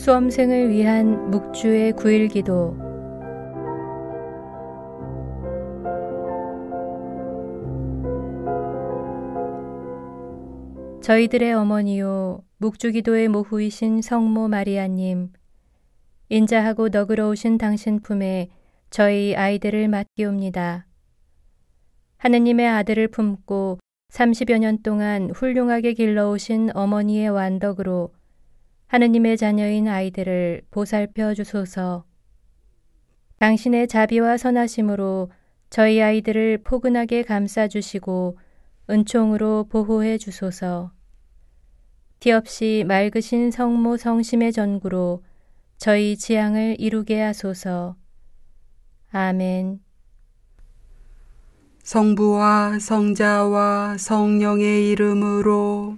수험생을 위한 묵주의 9일기도 저희들의 어머니요 묵주기도의 모후이신 성모 마리아님, 인자하고 너그러우신 당신 품에 저희 아이들을 맡기옵니다. 하느님의 아들을 품고 30여 년 동안 훌륭하게 길러오신 어머니의 완덕으로 하느님의 자녀인 아이들을 보살펴 주소서. 당신의 자비와 선하심으로 저희 아이들을 포근하게 감싸주시고 은총으로 보호해 주소서. 티없이 맑으신 성모 성심의 전구로 저희 지향을 이루게 하소서. 아멘. 성부와 성자와 성령의 이름으로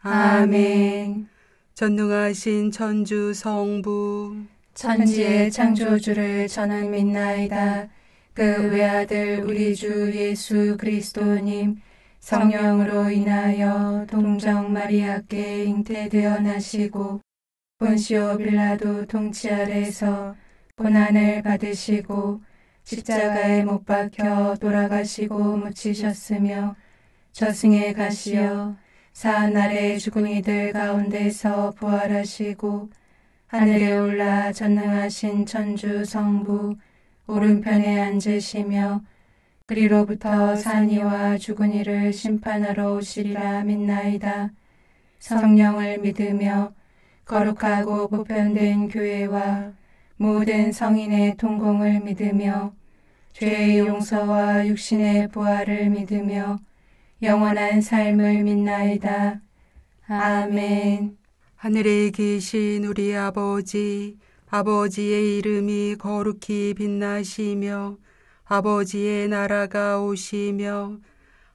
아멘. 전능하신 천주 성부, 천지의 창조주를 저는 믿나이다. 그 외아들 우리 주 예수 그리스도님 성령으로 인하여 동정 마리아께 잉태되어 나시고 본시오 빌라도 통치 아래서 고난을 받으시고 십자가에 못 박혀 돌아가시고 묻히셨으며 저승에 가시어 사흘날에 죽은 이들 가운데서 부활하시고 하늘에 올라 전능하신 천주 성부 오른편에 앉으시며 그리로부터 산 이와 죽은 이를 심판하러 오시리라 믿나이다. 성령을 믿으며 거룩하고 보편된 교회와 모든 성인의 통공을 믿으며 죄의 용서와 육신의 부활을 믿으며 영원한 삶을 믿나이다. 아멘. 하늘에 계신 우리 아버지, 아버지의 이름이 거룩히 빛나시며 아버지의 나라가 오시며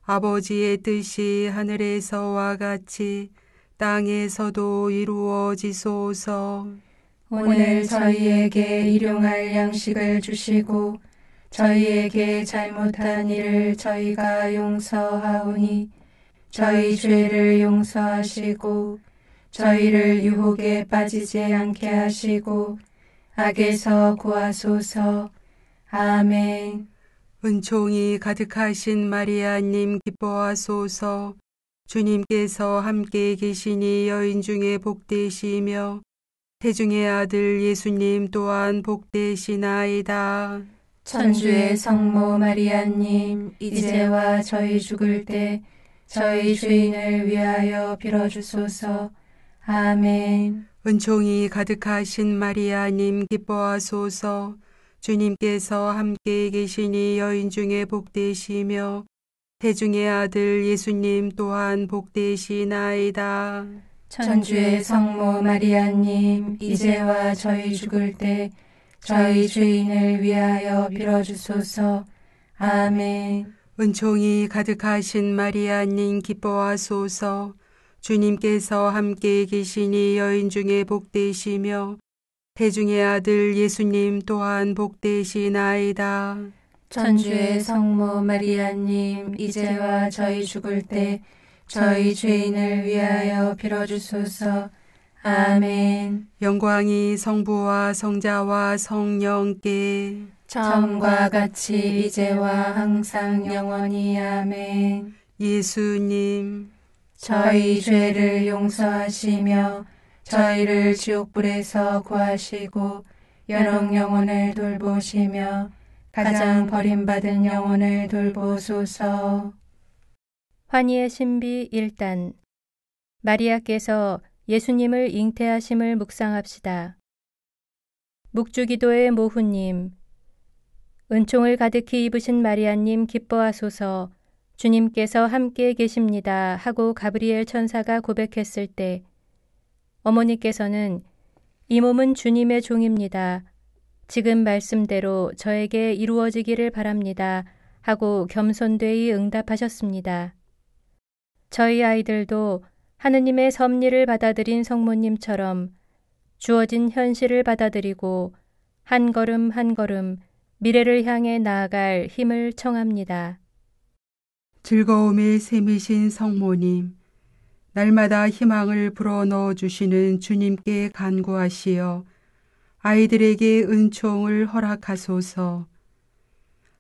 아버지의 뜻이 하늘에서와 같이 땅에서도 이루어지소서. 오늘 저희에게 일용할 양식을 주시고 저희에게 잘못한 일을 저희가 용서하오니 저희 죄를 용서하시고 저희를 유혹에 빠지지 않게 하시고 악에서 구하소서. 아멘. 은총이 가득하신 마리아님 기뻐하소서. 주님께서 함께 계시니 여인 중에 복되시며 태중의 아들 예수님 또한 복되시나이다. 천주의 성모 마리아님, 이제와 저희 죽을 때 저희 죄인을 위하여 빌어주소서. 아멘. 은총이 가득하신 마리아님 기뻐하소서. 주님께서 함께 계시니 여인 중에 복되시며 태중의 아들 예수님 또한 복되시나이다. 천주의 성모 마리아님, 이제와 저희 죽을 때 저희 죄인을 위하여 빌어주소서. 아멘. 은총이 가득하신 마리아님 기뻐하소서. 주님께서 함께 계시니 여인 중에 복되시며 태중의 아들 예수님 또한 복되시나이다. 천주의 성모 마리아님, 이제와 저희 죽을 때 저희 죄인을 위하여 빌어주소서. 아멘. 영광이 성부와 성자와 성령께 처음과 같이 이제와 항상 영원히 아멘. 예수님, 저희 죄를 용서하시며 저희를 지옥불에서 구하시고 연옥 영혼을 돌보시며 가장 버림받은 영혼을 돌보소서. 환희의 신비 1단. 마리아께서 예수님을 잉태하심을 묵상합시다. 묵주기도의 모후님, 은총을 가득히 입으신 마리아님 기뻐하소서. 주님께서 함께 계십니다 하고 가브리엘 천사가 고백했을 때 어머니께서는 이 몸은 주님의 종입니다. 지금 말씀대로 저에게 이루어지기를 바랍니다 하고 겸손되이 응답하셨습니다. 저희 아이들도 하느님의 섭리를 받아들인 성모님처럼 주어진 현실을 받아들이고 한 걸음 한 걸음 미래를 향해 나아갈 힘을 청합니다. 즐거움의 샘이신 성모님, 날마다 희망을 불어넣어 주시는 주님께 간구하시어 아이들에게 은총을 허락하소서.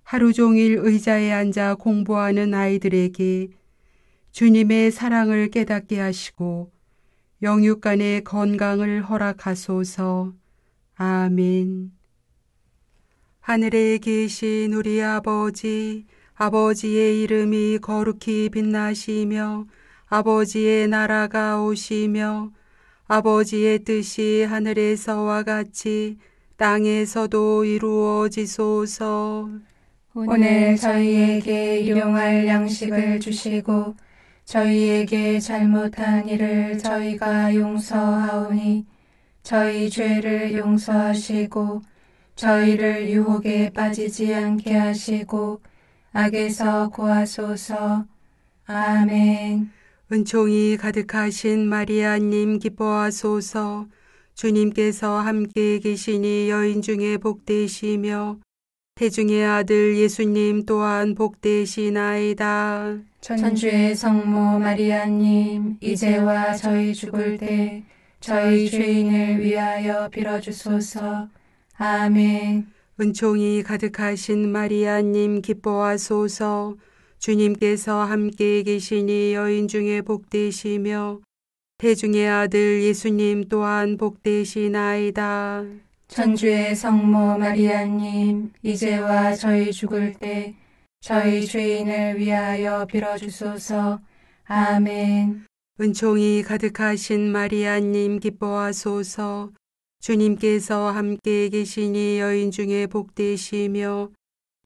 하루 종일 의자에 앉아 공부하는 아이들에게 주님의 사랑을 깨닫게 하시고 영육 간의 건강을 허락하소서. 아멘. 하늘에 계신 우리 아버지, 아버지의 이름이 거룩히 빛나시며 아버지의 나라가 오시며 아버지의 뜻이 하늘에서와 같이 땅에서도 이루어지소서. 오늘 저희에게 일용할 양식을 주시고 저희에게 잘못한 일을 저희가 용서하오니 저희 죄를 용서하시고 저희를 유혹에 빠지지 않게 하시고 악에서 구하소서. 아멘. 은총이 가득하신 마리아님 기뻐하소서. 주님께서 함께 계시니 여인 중에 복되시며 태중의 아들 예수님 또한 복되시나이다. 천주의 성모 마리아님, 이제와 저희 죽을 때 저희 죄인을 위하여 빌어주소서. 아멘. 은총이 가득하신 마리아님 기뻐하소서. 주님께서 함께 계시니 여인 중에 복되시며 태중의 아들 예수님 또한 복되시나이다. 천주의 성모 마리아님, 이제와 저희 죽을 때 저희 죄인을 위하여 빌어주소서. 아멘. 은총이 가득하신 마리아님 기뻐하소서. 주님께서 함께 계시니 여인 중에 복되시며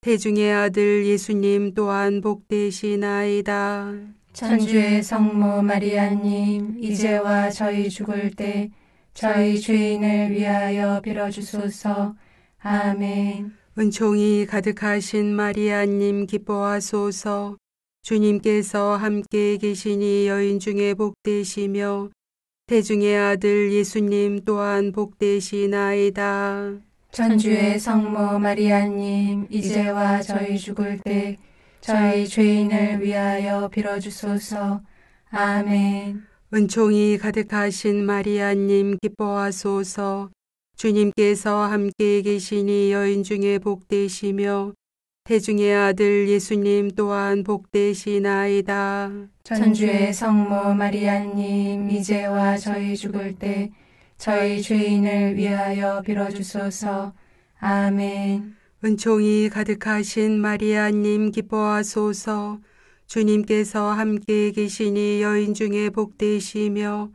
태중의 아들 예수님 또한 복되시나이다. 천주의 성모 마리아님, 이제와 저희 죽을 때 저희 죄인을 위하여 빌어주소서. 아멘. 은총이 가득하신 마리아님 기뻐하소서. 주님께서 함께 계시니 여인 중에 복되시며 태중의 아들 예수님 또한 복되시나이다. 천주의 성모 마리아님, 이제와 저희 죽을 때 저희 죄인을 위하여 빌어주소서. 아멘. 은총이 가득하신 마리아님 기뻐하소서. 주님께서 함께 계시니 여인 중에 복되시며 태중의 아들 예수님 또한 복되시나이다. 천주의 성모 마리아님, 이제와 저희 죽을 때 저희 죄인을 위하여 빌어주소서. 아멘. 은총이 가득하신 마리아님 기뻐하소서. 주님께서 함께 계시니 여인 중에 복되시며 태중의 아들 예수님 또한 복되시나이다. 천주의 성모 마리아님, 이제와 저희 죽을 때 저희 죄인을 위하여 빌어주소서. 아멘. 은총이 가득하신 마리아님 기뻐하소서. 주님께서 함께 계시니 여인 중에 복되시며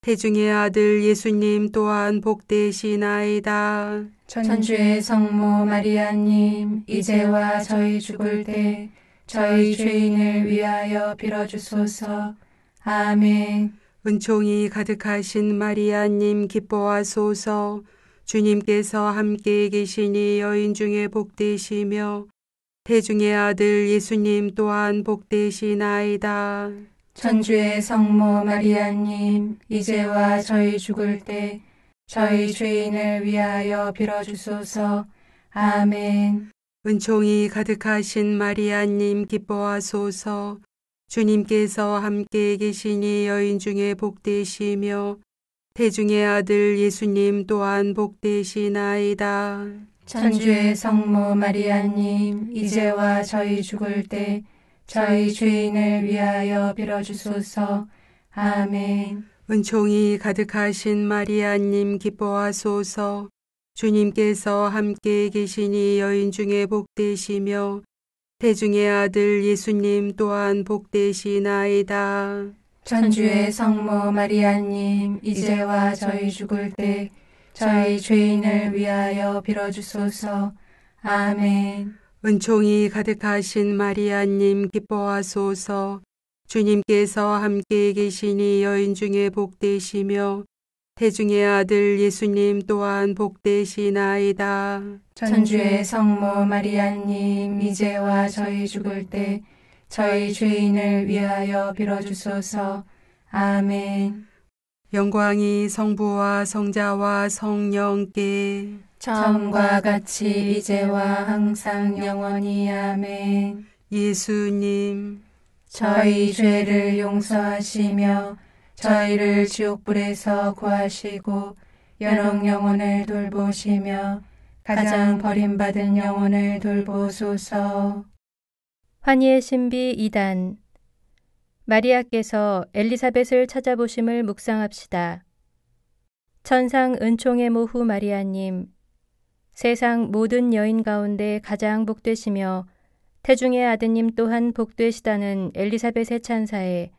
태중의 아들 예수님 또한 복되시나이다. 천주의 성모 마리아님, 이제와 저희 죽을 때 저희 죄인을 위하여 빌어주소서. 아멘. 은총이 가득하신 마리아님 기뻐하소서. 주님께서 함께 계시니 여인 중에 복되시며 태중의 아들 예수님 또한 복되시나이다. 천주의 성모 마리아님, 이제와 저희 죽을 때 저희 죄인을 위하여 빌어주소서. 아멘. 은총이 가득하신 마리아님 기뻐하소서. 주님께서 함께 계시니 여인 중에 복되시며 태중의 아들 예수님 또한 복되시나이다. 천주의 성모 마리아님, 이제와 저희 죽을 때 저희 죄인을 위하여 빌어주소서. 아멘. 은총이 가득하신 마리아님 기뻐하소서. 주님께서 함께 계시니 여인 중에 복되시며 태중의 아들 예수님 또한 복되시나이다. 천주의 성모 마리아님, 이제와 저희 죽을 때 저희 죄인을 위하여 빌어주소서. 아멘. 영광이 성부와 성자와 성령께 처음과 같이 이제와 항상 영원히. 아멘. 예수님, 저희 죄를 용서하시며 저희를 지옥불에서 구하시고 연옥 영혼을 돌보시며 가장 버림받은 영혼을 돌보소서. 환희의 신비 2단. 마리아께서 엘리사벳을 찾아보심을 묵상합시다. 천상 은총의 모후 마리아님, 세상 모든 여인 가운데 가장 복되시며 태중의 아드님 또한 복되시다는 엘리사벳의 찬사에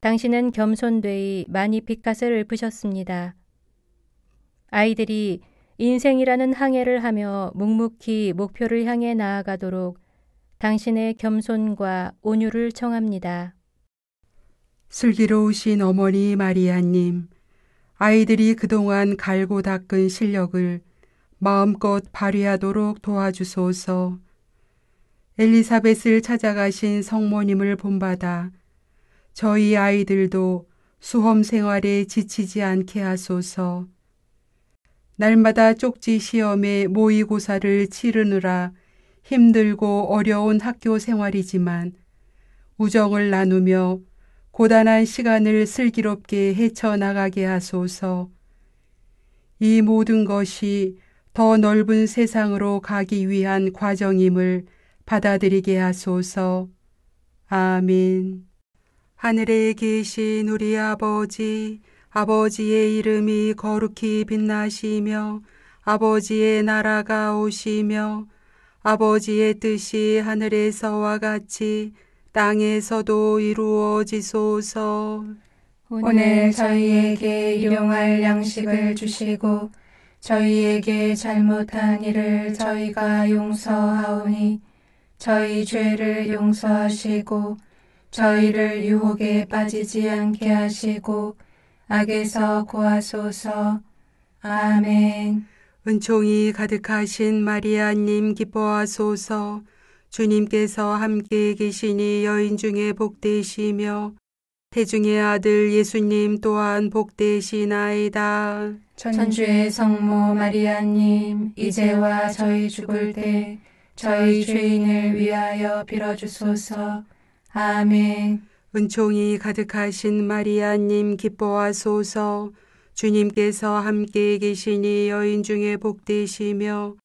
당신은 겸손되이 많이 빚값을 읊으셨습니다. 아이들이 인생이라는 항해를 하며 묵묵히 목표를 향해 나아가도록 당신의 겸손과 온유를 청합니다. 슬기로우신 어머니 마리아님, 아이들이 그동안 갈고 닦은 실력을 마음껏 발휘하도록 도와주소서. 엘리사벳을 찾아가신 성모님을 본받아 저희 아이들도 수험 생활에 지치지 않게 하소서. 날마다 쪽지 시험에 모의고사를 치르느라 힘들고 어려운 학교 생활이지만 우정을 나누며 고단한 시간을 슬기롭게 헤쳐나가게 하소서. 이 모든 것이 더 넓은 세상으로 가기 위한 과정임을 받아들이게 하소서. 아멘. 하늘에 계신 우리 아버지, 아버지의 이름이 거룩히 빛나시며 아버지의 나라가 오시며 아버지의 뜻이 하늘에서와 같이 땅에서도 이루어지소서. 오늘 저희에게 일용할 양식을 주시고 저희에게 잘못한 일을 저희가 용서하오니 저희 죄를 용서하시고 저희를 유혹에 빠지지 않게 하시고 악에서 구하소서. 아멘. 은총이 가득하신 마리아님 기뻐하소서. 주님께서 함께 계시니 여인 중에 복되시며 태중의 아들 예수님 또한 복되시나이다. 천주의 성모 마리아님, 이제와 저희 죽을 때 저희 죄인을 위하여 빌어주소서. 아멘. 은총이 가득하신 마리아님 기뻐하소서. 주님께서 함께 계시니 여인 중에 복되시며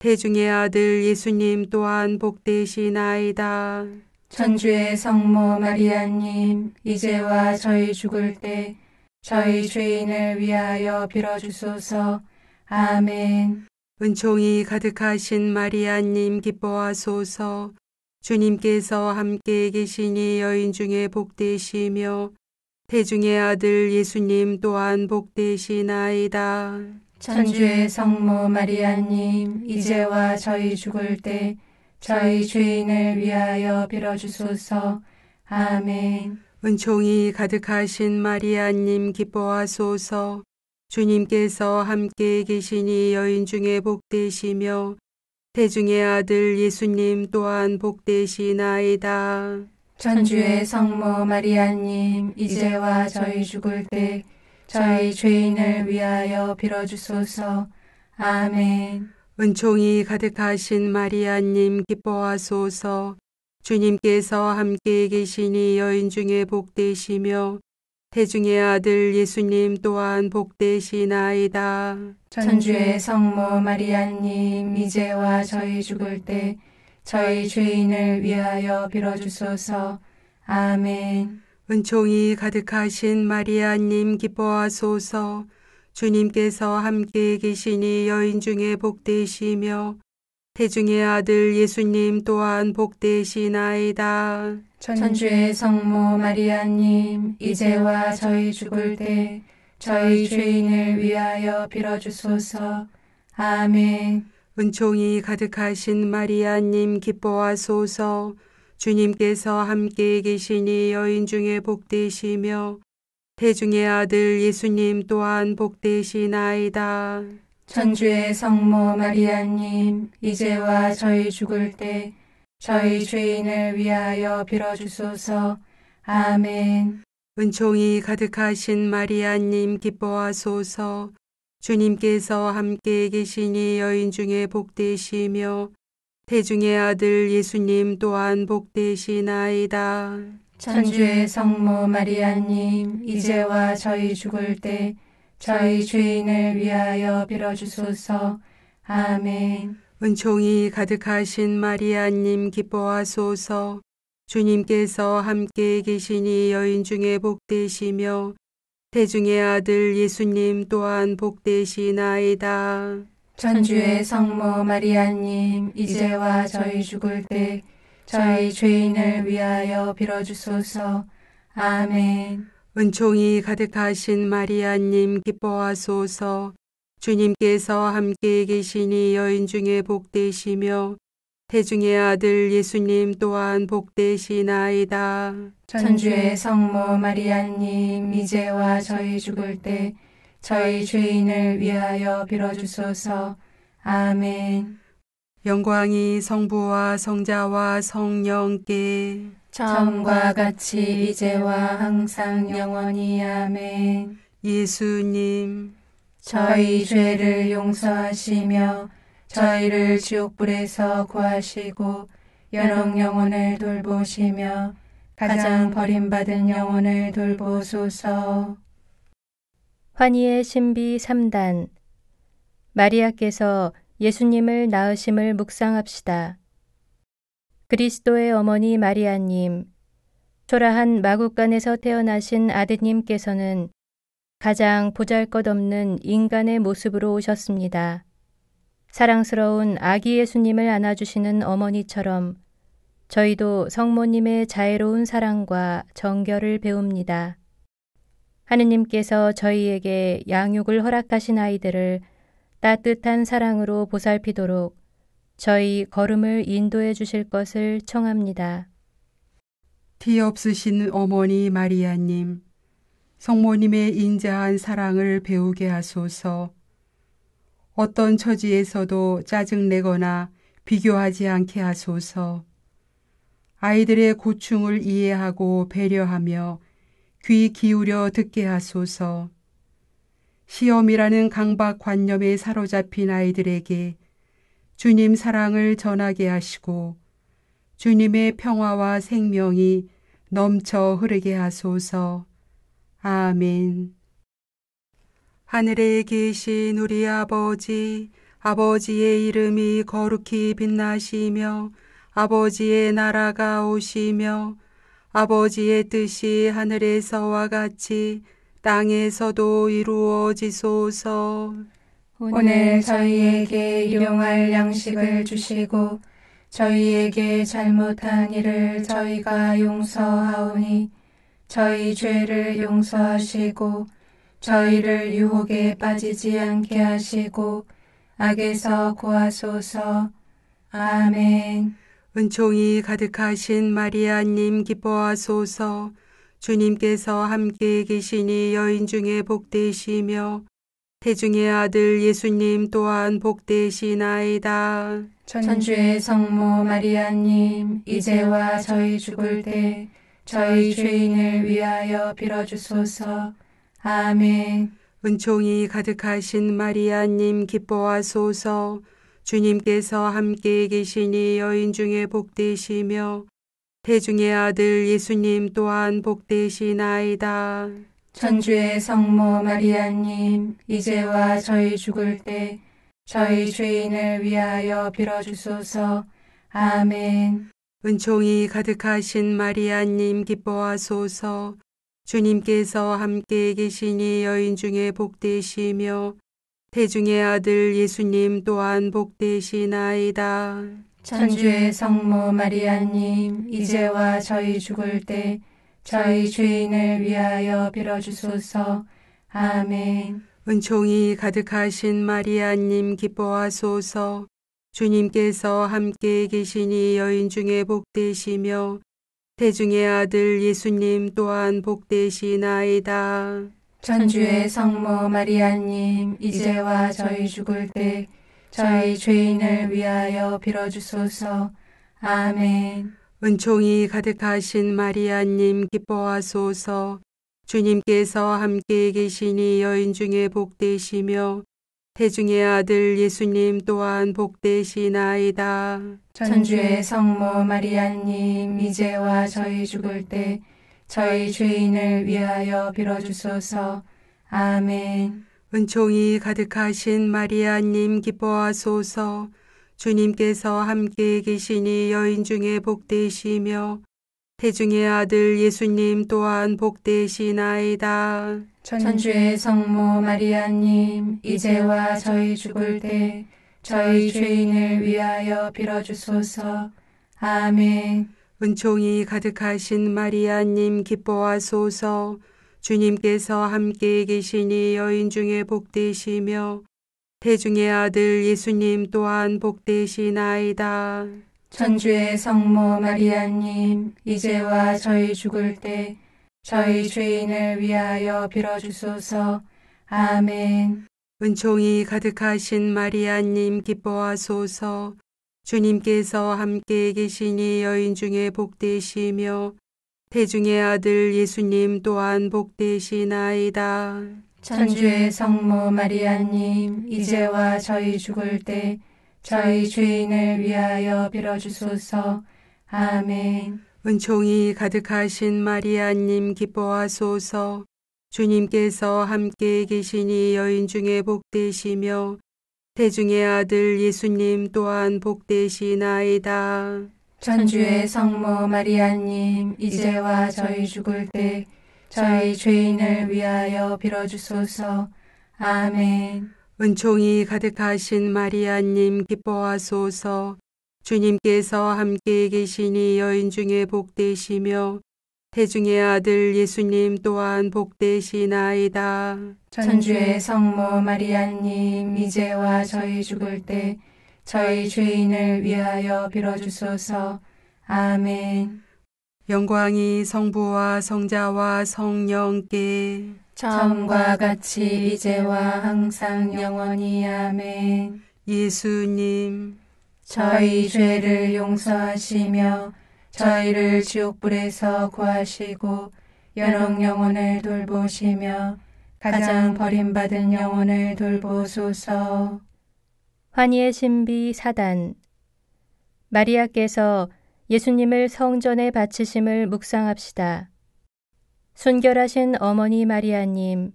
태중의 아들 예수님 또한 복되시나이다. 천주의 성모 마리아님, 이제와 저희 죽을 때 저희 죄인을 위하여 빌어주소서. 아멘. 은총이 가득하신 마리아님 기뻐하소서. 주님께서 함께 계시니 여인 중에 복되시며 태중의 아들 예수님 또한 복되시나이다. 천주의 성모 마리아님, 이제와 저희 죽을 때 저희 죄인을 위하여 빌어주소서. 아멘. 은총이 가득하신 마리아님 기뻐하소서. 주님께서 함께 계시니 여인 중에 복되시며 태중의 아들 예수님 또한 복되시나이다. 천주의 성모 마리아님, 이제와 저희 죽을 때 저희 죄인을 위하여 빌어주소서. 아멘. 은총이 가득하신 마리아님 기뻐하소서. 주님께서 함께 계시니 여인 중에 복되시며 태중의 아들 예수님 또한 복되시나이다. 천주의 성모 마리아님, 이제와 저희 죽을 때 저희 죄인을 위하여 빌어주소서. 아멘. 은총이 가득하신 마리아님 기뻐하소서. 주님께서 함께 계시니 여인 중에 복되시며 태중의 아들 예수님 또한 복되시나이다. 천주의 성모 마리아님, 이제와 저희 죽을 때 저희 죄인을 위하여 빌어주소서. 아멘. 은총이 가득하신 마리아님 기뻐하소서. 주님께서 함께 계시니 여인 중에 복되시며 태중의 아들 예수님 또한 복되시나이다. 천주의 성모 마리아님, 이제와 저희 죽을 때 저희 죄인을 위하여 빌어주소서. 아멘. 은총이 가득하신 마리아님 기뻐하소서. 주님께서 함께 계시니 여인 중에 복되시며 태중의 아들 예수님 또한 복되시나이다. 천주의 성모 마리아님, 이제와 저희 죽을 때 저희 죄인을 위하여 빌어주소서. 아멘. 은총이 가득하신 마리아님, 기뻐하소서. 주님께서 함께 계시니 여인 중에 복되시며 태중의 아들 예수님 또한 복되시나이다. 천주의 성모 마리아님, 이제와 저희 죽을 때 저희 죄인을 위하여 빌어주소서. 아멘. 은총이 가득하신 마리아님, 기뻐하소서. 주님께서 함께 계시니 여인 중에 복되시며 태중의 아들 예수님 또한 복되시나이다. 천주의 성모 마리아님, 이제와 저희 죽을 때 저희 죄인을 위하여 빌어주소서. 아멘. 영광이 성부와 성자와 성령께 처음과 같이 이제와 항상 영원히. 아멘. 예수님, 저희 죄를 용서하시며 저희를 지옥불에서 구하시고 연옥 영혼을 돌보시며 가장 버림받은 영혼을 돌보소서. 환희의 신비 3단. 마리아께서 예수님을 낳으심을 묵상합시다. 그리스도의 어머니 마리아님, 초라한 마구간에서 태어나신 아드님께서는 가장 보잘것없는 인간의 모습으로 오셨습니다. 사랑스러운 아기 예수님을 안아주시는 어머니처럼 저희도 성모님의 자애로운 사랑과 정결을 배웁니다. 하느님께서 저희에게 양육을 허락하신 아이들을 따뜻한 사랑으로 보살피도록 저희 걸음을 인도해 주실 것을 청합니다. 티 없으신 어머니 마리아님, 성모님의 인자한 사랑을 배우게 하소서. 어떤 처지에서도 짜증내거나 비교하지 않게 하소서. 아이들의 고충을 이해하고 배려하며 귀 기울여 듣게 하소서. 시험이라는 강박관념에 사로잡힌 아이들에게 주님 사랑을 전하게 하시고 주님의 평화와 생명이 넘쳐 흐르게 하소서. 아멘. 하늘에 계신 우리 아버지, 아버지의 이름이 거룩히 빛나시며 아버지의 나라가 오시며 아버지의 뜻이 하늘에서와 같이 땅에서도 이루어지소서. 오늘 저희에게 일용할 양식을 주시고 저희에게 잘못한 일을 저희가 용서하오니 저희 죄를 용서하시고 저희를 유혹에 빠지지 않게 하시고 악에서 구하소서. 아멘. 은총이 가득하신 마리아님, 기뻐하소서. 주님께서 함께 계시니 여인 중에 복되시며 태중의 아들 예수님 또한 복되시나이다. 천주의 성모 마리아님, 이제와 저희 죽을 때 저희 죄인을 위하여 빌어주소서. 아멘. 은총이 가득하신 마리아님, 기뻐하소서. 주님께서 함께 계시니 여인 중에 복되시며 태중의 아들 예수님 또한 복되시나이다. 천주의 성모 마리아님, 이제와 저희 죽을 때 저희 죄인을 위하여 빌어주소서. 아멘. 은총이 가득하신 마리아님, 기뻐하소서. 주님께서 함께 계시니 여인 중에 복되시며 태중의 아들 예수님 또한 복되시나이다. 천주의 성모 마리아님, 이제와 저희 죽을 때 저희 죄인을 위하여 빌어주소서. 아멘. 은총이 가득하신 마리아님, 기뻐하소서. 주님께서 함께 계시니 여인 중에 복되시며 태중의 아들 예수님 또한 복되시나이다. 천주의 성모 마리아님, 이제와 저희 죽을 때 저희 죄인을 위하여 빌어주소서. 아멘. 은총이 가득하신 마리아님, 기뻐하소서. 주님께서 함께 계시니 여인 중에 복되시며 태중의 아들 예수님 또한 복되시나이다. 천주의 성모 마리아님, 이제와 저희 죽을 때 저희 죄인을 위하여 빌어주소서. 아멘. 은총이 가득하신 마리아님 기뻐하소서. 주님께서 함께 계시니 여인 중에 복되시며 태중의 아들 예수님 또한 복되시나이다. 천주의 성모 마리아님, 이제와 저희 죽을 때 저희 죄인을 위하여 빌어주소서. 아멘. 은총이 가득하신 마리아님 기뻐하소서. 주님께서 함께 계시니 여인 중에 복되시며 태중의 아들 예수님 또한 복되시나이다. 천주의 성모 마리아님, 이제와 저희 죽을 때 저희 죄인을 위하여 빌어주소서. 아멘. 은총이 가득하신 마리아님 기뻐하소서. 주님께서 함께 계시니 여인 중에 복되시며 태중의 아들 예수님 또한 복되시나이다. 천주의 성모 마리아님, 이제와 저희 죽을 때 저희 죄인을 위하여 빌어주소서. 아멘. 은총이 가득하신 마리아님 기뻐하소서. 주님께서 함께 계시니 여인 중에 복되시며 태중의 아들 예수님 또한 복되시나이다. 천주의 성모 마리아님, 이제와 저희 죽을 때 저희 죄인을 위하여 빌어주소서. 아멘. 은총이 가득하신 마리아님 기뻐하소서. 주님께서 함께 계시니 여인 중에 복되시며 태중의 아들 예수님 또한 복되시나이다. 천주의 성모 마리아님, 이제와 저희 죽을 때 저희 죄인을 위하여 빌어주소서. 아멘. 영광이 성부와 성자와 성령께 처음과 같이 이제와 항상 영원히. 아멘. 예수님, 저희 죄를 용서하시며 저희를 지옥불에서 구하시고 연옥 영혼을 돌보시며 가장 버림받은 영혼을 돌보소서. 환희의 신비 사단. 마리아께서 예수님을 성전에 바치심을 묵상합시다. 순결하신 어머니 마리아님,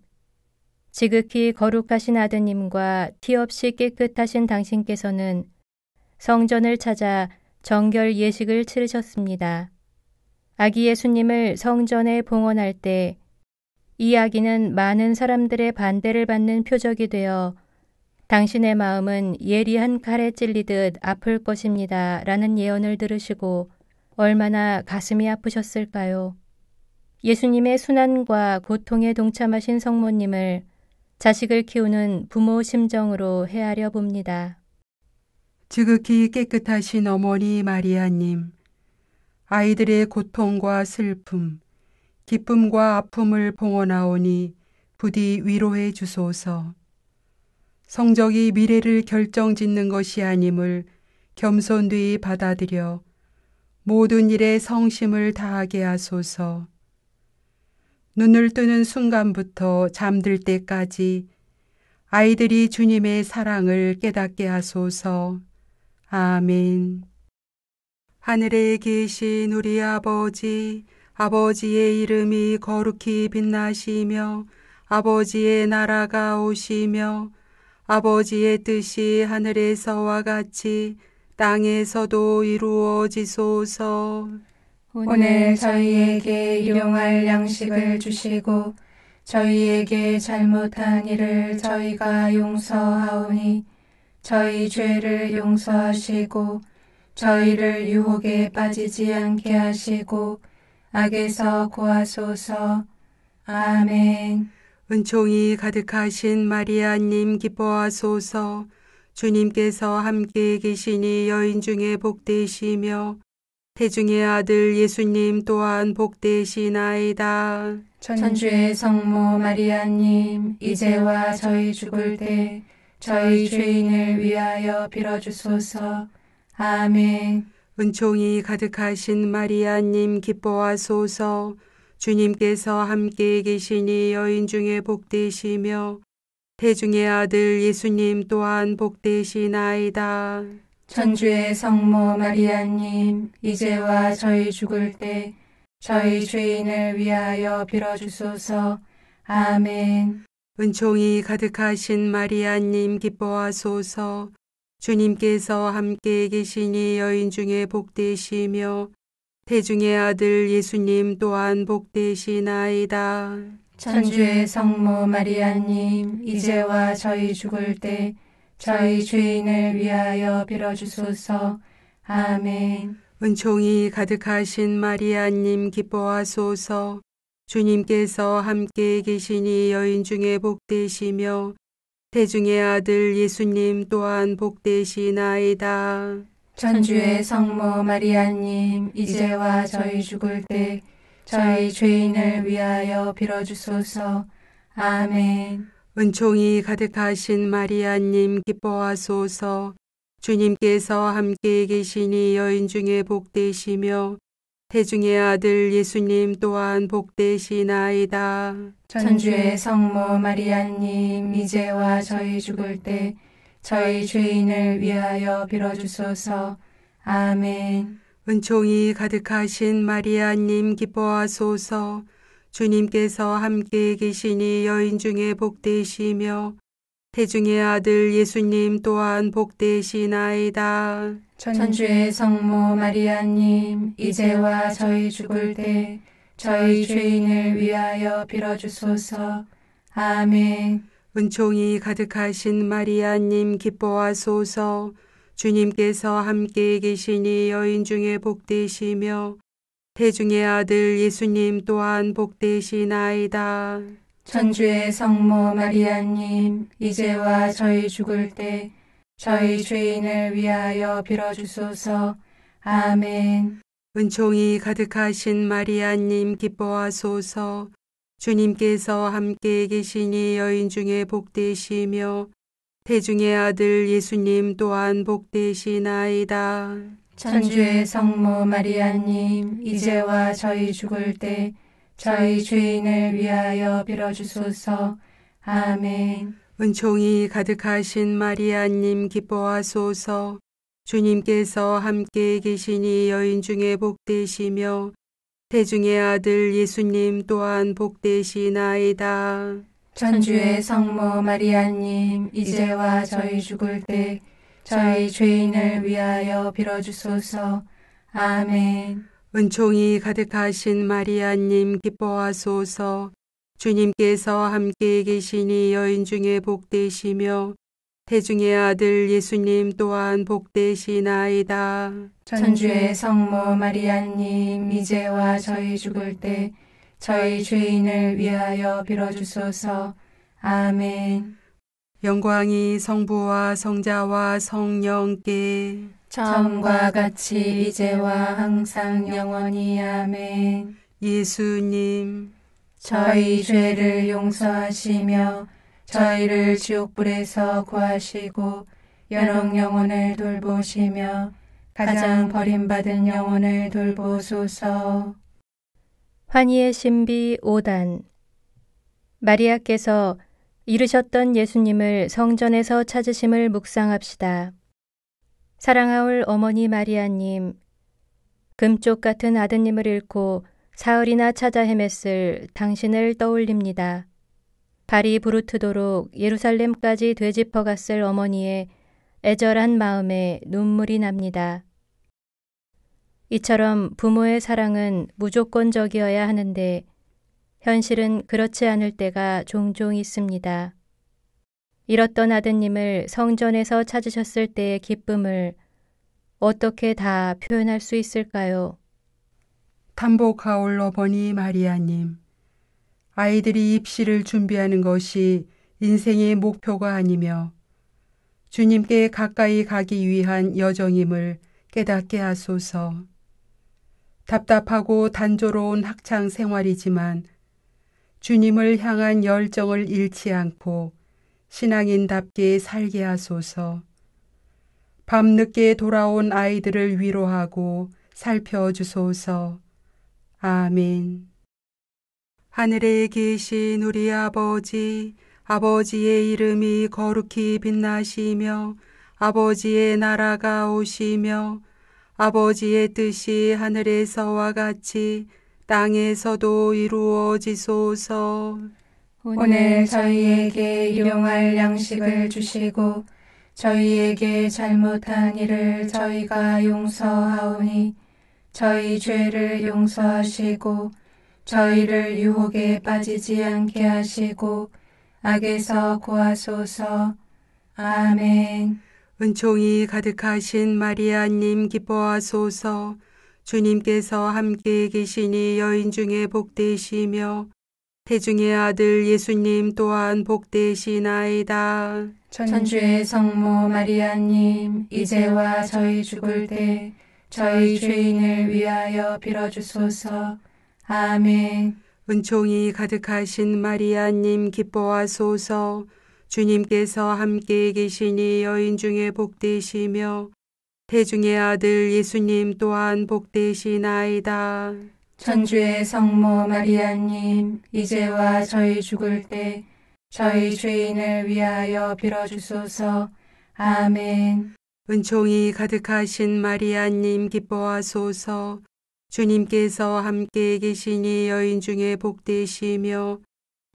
지극히 거룩하신 아드님과 티없이 깨끗하신 당신께서는 성전을 찾아 정결 예식을 치르셨습니다. 아기 예수님을 성전에 봉헌할 때 이 아기는 많은 사람들의 반대를 받는 표적이 되어 당신의 마음은 예리한 칼에 찔리듯 아플 것입니다 라는 예언을 들으시고 얼마나 가슴이 아프셨을까요? 예수님의 순환과 고통에 동참하신 성모님을 자식을 키우는 부모 심정으로 헤아려 봅니다. 지극히 깨끗하신 어머니 마리아님, 아이들의 고통과 슬픔, 기쁨과 아픔을 봉헌하오니 부디 위로해 주소서. 성적이 미래를 결정짓는 것이 아님을 겸손히 받아들여 모든 일에 성심을 다하게 하소서. 눈을 뜨는 순간부터 잠들 때까지 아이들이 주님의 사랑을 깨닫게 하소서. 아멘. 하늘에 계신 우리 아버지, 아버지의 이름이 거룩히 빛나시며 아버지의 나라가 오시며 아버지의 뜻이 하늘에서와 같이 땅에서도 이루어지소서. 오늘 저희에게 일용할 양식을 주시고 저희에게 잘못한 일을 저희가 용서하오니 저희 죄를 용서하시고 저희를 유혹에 빠지지 않게 하시고 악에서 구하소서. 아멘. 은총이 가득하신 마리아님 기뻐하소서. 주님께서 함께 계시니 여인 중에 복되시며 태중의 아들 예수님 또한 복되시나이다. 천주의 성모 마리아님, 이제와 저희 죽을 때 저희 죄인을 위하여 빌어주소서. 아멘. 은총이 가득하신 마리아님 기뻐하소서. 주님께서 함께 계시니 여인 중에 복되시며 태중의 아들 예수님 또한 복되시나이다. 천주의 성모 마리아님, 이제와 저희 죽을 때 저희 죄인을 위하여 빌어주소서. 아멘. 은총이 가득하신 마리아님 기뻐하소서. 주님께서 함께 계시니 여인 중에 복되시며 태중의 아들 예수님 또한 복되시나이다. 천주의 성모 마리아님 이제와 저희 죽을 때 저희 죄인을 위하여 빌어주소서. 아멘. 은총이 가득하신 마리아님 기뻐하소서. 주님께서 함께 계시니 여인 중에 복되시며 태중의 아들 예수님 또한 복되시나이다. 천주의 성모 마리아님 이제와 저희 죽을 때 저희 죄인을 위하여 빌어주소서. 아멘. 은총이 가득하신 마리아님 기뻐하소서. 주님께서 함께 계시니 여인 중에 복되시며 태중의 아들 예수님 또한 복되시나이다. 천주의 성모 마리아님 이제와 저희 죽을 때 저희 죄인을 위하여 빌어주소서. 아멘. 은총이 가득하신 마리아님 기뻐하소서. 주님께서 함께 계시니 여인 중에 복되시며 태중의 아들 예수님 또한 복되시나이다. 천주의 성모 마리아님 이제와 저희 죽을 때 저희 죄인을 위하여 빌어주소서. 아멘. 은총이 가득하신 마리아님 기뻐하소서. 주님께서 함께 계시니 여인 중에 복되시며 태중의 아들 예수님 또한 복되시나이다. 천주의 성모 마리아님 이제와 저희 죽을 때 저희 죄인을 위하여 빌어주소서. 아멘. 은총이 가득하신 마리아님 기뻐하소서. 주님께서 함께 계시니 여인 중에 복되시며 태중의 아들 예수님 또한 복되시나이다. 천주의 성모 마리아님 이제와 저희 죽을 때 저희 죄인을 위하여 빌어주소서. 아멘. 은총이 가득하신 마리아님 기뻐하소서. 주님께서 함께 계시니 여인 중에 복되시며 태중의 아들 예수님 또한 복되시나이다. 천주의 성모 마리아님 이제와 저희 죽을 때 저희 죄인을 위하여 빌어주소서. 아멘. 은총이 가득하신 마리아님 기뻐하소서. 주님께서 함께 계시니 여인 중에 복되시며 태중의 아들 예수님 또한 복되시나이다. 천주의 성모 마리아님 이제와 저희 죽을 때 저희 죄인을 위하여 빌어주소서. 아멘. 영광이 성부와 성자와 성령께 처음과 같이 이제와 항상 영원히 아멘. 예수님, 저희 죄를 용서하시며 저희를 지옥불에서 구하시고 연옥 영혼을 돌보시며 가장 버림받은 영혼을 돌보소서. 환희의 신비 5단. 마리아께서 이르셨던 예수님을 성전에서 찾으심을 묵상합시다. 사랑하올 어머니 마리아님, 금쪽 같은 아드님을 잃고 사흘이나 찾아 헤맸을 당신을 떠올립니다. 발이 부르트도록 예루살렘까지 되짚어갔을 어머니의 애절한 마음에 눈물이 납니다. 이처럼 부모의 사랑은 무조건적이어야 하는데 현실은 그렇지 않을 때가 종종 있습니다. 잃었던 아드님을 성전에서 찾으셨을 때의 기쁨을 어떻게 다 표현할 수 있을까요? 탄복하올 어머니 마리아님, 아이들이 입시를 준비하는 것이 인생의 목표가 아니며 주님께 가까이 가기 위한 여정임을 깨닫게 하소서. 답답하고 단조로운 학창 생활이지만 주님을 향한 열정을 잃지 않고 신앙인답게 살게 하소서. 밤늦게 돌아온 아이들을 위로하고 살펴주소서. 아멘. 하늘에 계신 우리 아버지, 아버지의 이름이 거룩히 빛나시며 아버지의 나라가 오시며 아버지의 뜻이 하늘에서와 같이 땅에서도 이루어지소서. 오늘 저희에게 일용할 양식을 주시고 저희에게 잘못한 일을 저희가 용서하오니 저희 죄를 용서하시고 저희를 유혹에 빠지지 않게 하시고 악에서 구하소서. 아멘. 은총이 가득하신 마리아님 기뻐하소서. 주님께서 함께 계시니 여인 중에 복되시며 태중의 아들 예수님 또한 복되시나이다. 천주의 성모 마리아님, 이제와 저희 죽을 때 저희 죄인을 위하여 빌어주소서. 아멘. 은총이 가득하신 마리아님 기뻐하소서. 주님께서 함께 계시니 여인 중에 복되시며 태중의 아들 예수님 또한 복되시나이다. 천주의 성모 마리아님, 이제와 저희 죽을 때 저희 죄인을 위하여 빌어주소서. 아멘. 은총이 가득하신 마리아님 기뻐하소서. 주님께서 함께 계시니 여인 중에 복되시며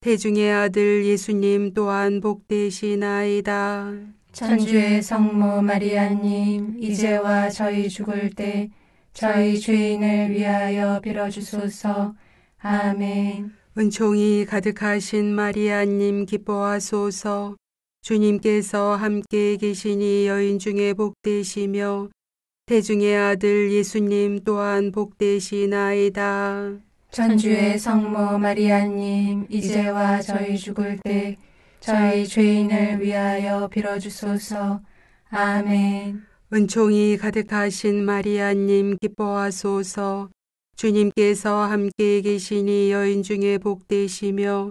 태중의 아들 예수님 또한 복되시나이다. 천주의 성모 마리아님, 이제와 저희 죽을 때 저희 죄인을 위하여 빌어주소서. 아멘. 은총이 가득하신 마리아님 기뻐하소서. 주님께서 함께 계시니 여인 중에 복되시며 태중의 아들 예수님 또한 복되시나이다. 천주의 성모 마리아님, 이제와 저희 죽을 때 저희 죄인을 위하여 빌어주소서. 아멘. 은총이 가득하신 마리아님 기뻐하소서. 주님께서 함께 계시니 여인 중에 복되시며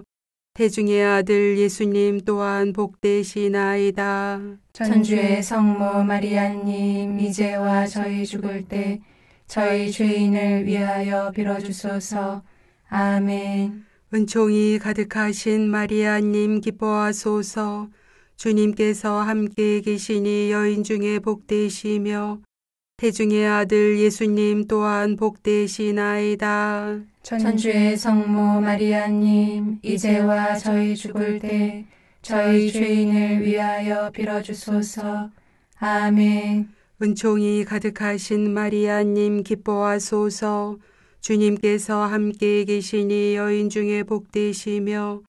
태중의 아들 예수님 또한 복되시나이다. 천주의 성모 마리아님, 이제와 저희 죽을 때 저희 죄인을 위하여 빌어주소서. 아멘. 은총이 가득하신 마리아님 기뻐하소서. 주님께서 함께 계시니 여인 중에 복되시며 태중의 아들 예수님 또한 복되시나이다. 천주의 성모 마리아님, 이제와 저희 죽을 때 저희 죄인을 위하여 빌어주소서. 아멘. 은총이 가득하신 마리아님 기뻐하소서. 주님께서 함께 계시니 여인 중에 복되시며 태중의 아들 예수님 또한 복되시나이다. 천주의 성모 마리아님, 이제와 저희 죽을 때 저희 죄인을 위하여 빌어주소서. 아멘. 은총이 가득하신 마리아님 기뻐하소서. 주님께서 함께 계시니 여인 중에 복되시며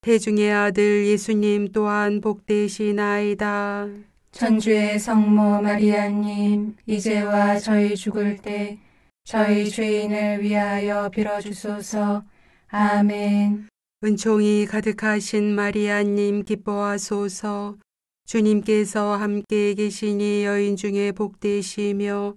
태중의 아들 예수님 또한 복되시나이다. 천주의 성모 마리아님, 이제와 저희 죽을 때 저희 죄인을 위하여 빌어주소서. 아멘. 은총이 가득하신 마리아님 기뻐하소서. 주님께서 함께 계시니 여인 중에 복되시며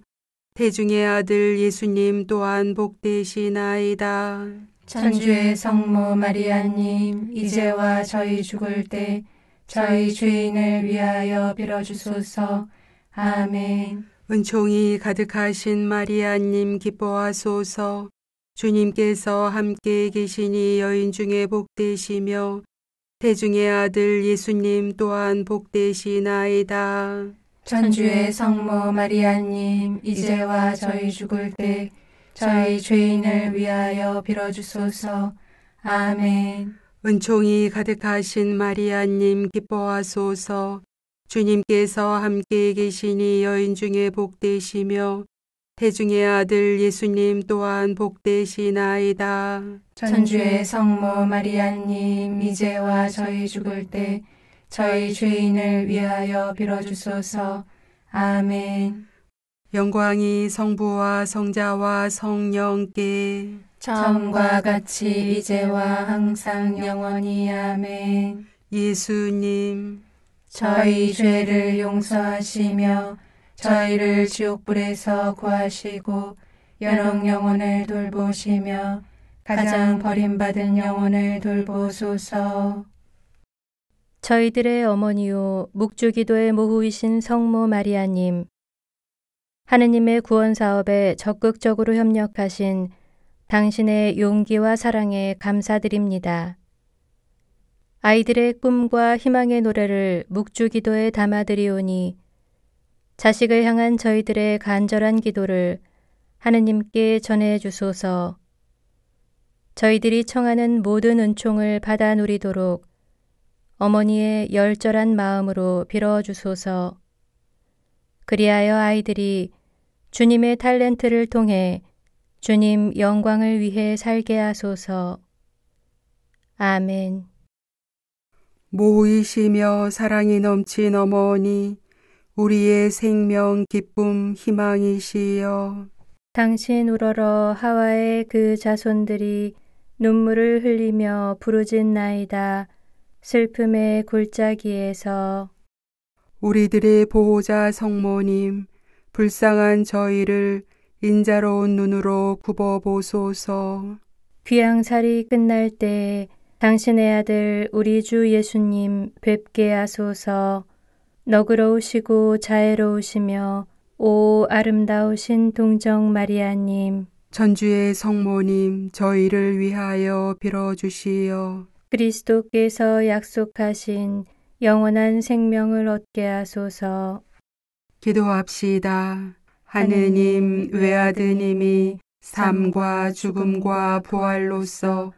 태중의 아들 예수님 또한 복되시나이다. 천주의 성모 마리아님, 이제와 저희 죽을 때 저희 죄인을 위하여 빌어주소서. 아멘. 은총이 가득하신 마리아님 기뻐하소서. 주님께서 함께 계시니 여인 중에 복되시며 태중의 아들 예수님 또한 복되시나이다. 천주의 성모 마리아님, 이제와 저희 죽을 때 저희 죄인을 위하여 빌어주소서. 아멘. 영광이 성부와 성자와 성령께 처음과 같이 이제와 항상 영원히. 아멘. 예수님, 저희 죄를 용서하시며 저희를 지옥불에서 구하시고 연옥 영혼을 돌보시며 가장 버림받은 영혼을 돌보소서. 저희들의 어머니요 묵주기도의 모후이신 성모 마리아님, 하느님의 구원사업에 적극적으로 협력하신 당신의 용기와 사랑에 감사드립니다. 아이들의 꿈과 희망의 노래를 묵주기도에 담아드리오니 자식을 향한 저희들의 간절한 기도를 하느님께 전해주소서. 저희들이 청하는 모든 은총을 받아 누리도록 어머니의 열절한 마음으로 빌어주소서. 그리하여 아이들이 주님의 탤런트를 통해 주님 영광을 위해 살게 하소서. 아멘. 모이시며 사랑이 넘친 어머니, 우리의 생명 기쁨 희망이시여. 당신 우러러 하와의 그 자손들이 눈물을 흘리며 부르짖 나이다. 슬픔의 골짜기에서. 우리들의 보호자 성모님, 불쌍한 저희를 인자로운 눈으로 굽어보소서. 귀양살이 끝날 때 당신의 아들 우리 주 예수님 뵙게 하소서. 너그러우시고 자애로우시며 오 아름다우신 동정 마리아님, 전주의 성모님 저희를 위하여 빌어주시어. 그리스도께서 약속하신 영원한 생명을 얻게 하소서. 기도합시다. 하느님, 외아드님이 삶과 죽음과 부활로서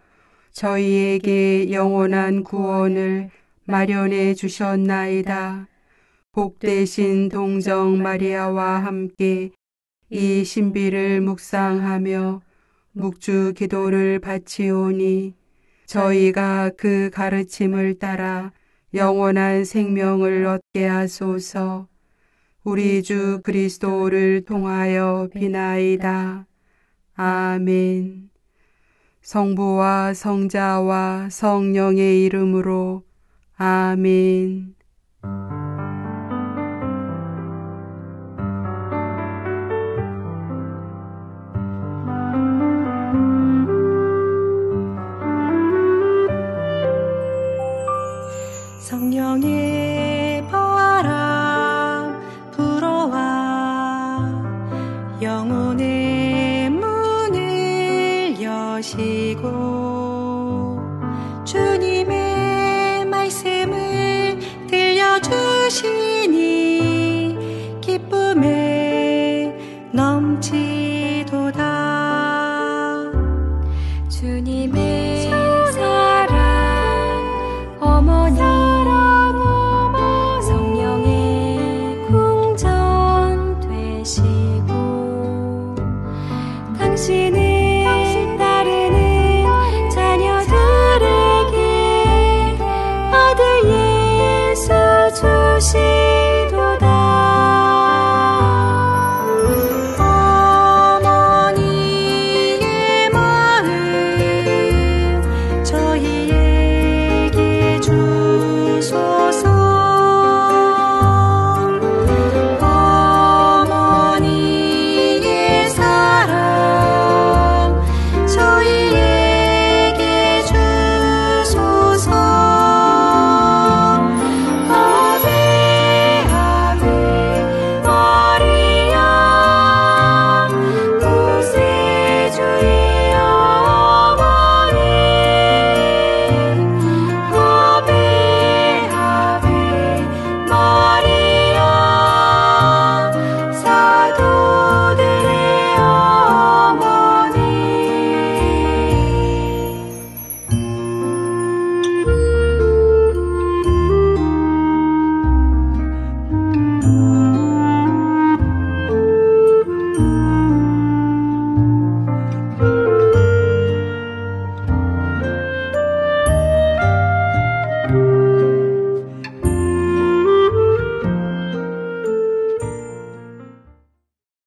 저희에게 영원한 구원을 마련해 주셨나이다. 복되신 동정 마리아와 함께 이 신비를 묵상하며 묵주 기도를 바치오니 저희가 그 가르침을 따라 영원한 생명을 얻게 하소서. 우리 주 그리스도를 통하여 비나이다. 아멘. 성부와 성자와 성령의 이름으로. 아멘.